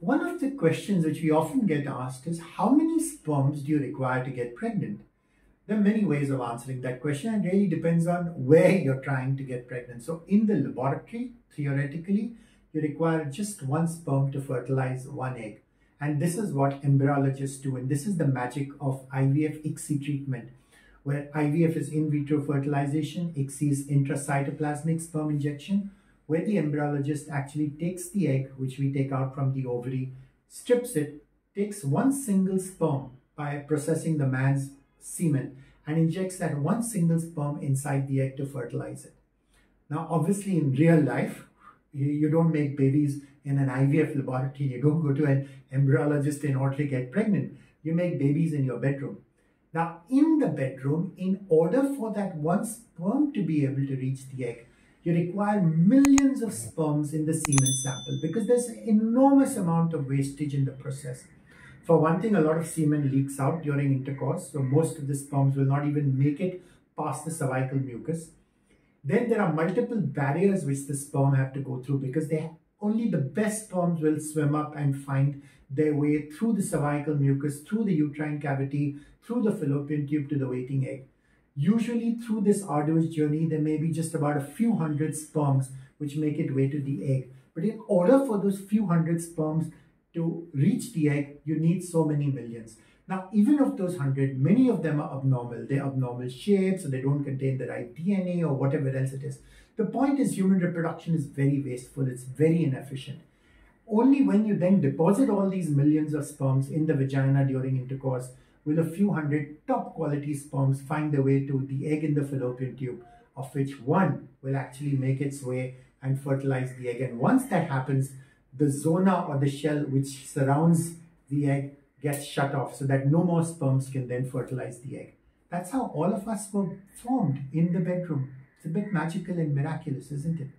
One of the questions which we often get asked is, how many sperms do you require to get pregnant? There are many ways of answering that question, and really depends on where you're trying to get pregnant. So in the laboratory, theoretically, you require just one sperm to fertilize one egg. And this is what embryologists do, and this is the magic of IVF ICSI treatment, where IVF is in vitro fertilization, ICSI is intracytoplasmic sperm injection, where the embryologist actually takes the egg, which we take out from the ovary, strips it, takes one single sperm by processing the man's semen and injects that one single sperm inside the egg to fertilize it. Now, obviously in real life, you don't make babies in an IVF laboratory. You don't go to an embryologist in order to get pregnant. You make babies in your bedroom. Now, in the bedroom, in order for that one sperm to be able to reach the egg, you require millions of sperms in the semen sample because there's an enormous amount of wastage in the process. For one thing, a lot of semen leaks out during intercourse, so most of the sperms will not even make it past the cervical mucus. Then there are multiple barriers which the sperm have to go through because only the best sperms will swim up and find their way through the cervical mucus, through the uterine cavity, through the fallopian tube to the waiting egg. Usually through this arduous journey, there may be just about a few hundred sperms which make it way to the egg. But in order for those few hundred sperms to reach the egg, you need so many millions. Now, even of those 100, many of them are abnormal. They're abnormal shapes, so they don't contain the right DNA or whatever else it is. The point is, human reproduction is very wasteful. It's very inefficient. Only when you then deposit all these millions of sperms in the vagina during intercourse will a few hundred top quality sperms find their way to the egg in the fallopian tube, of which one will actually make its way and fertilize the egg. And once that happens, the zona or the shell which surrounds the egg gets shut off so that no more sperms can then fertilize the egg. That's how all of us were formed in the bedroom. It's a bit magical and miraculous, isn't it?